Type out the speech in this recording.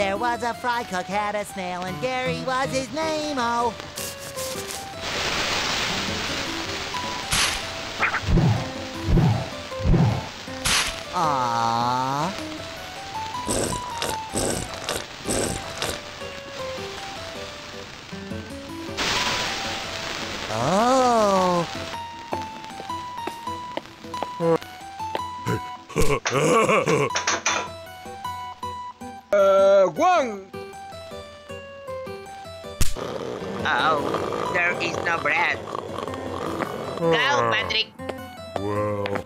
There was a fry cook had a snail, and Gary was his name-o. Aww. Oh. One. Oh, there is no bread. Go, Patrick. Well.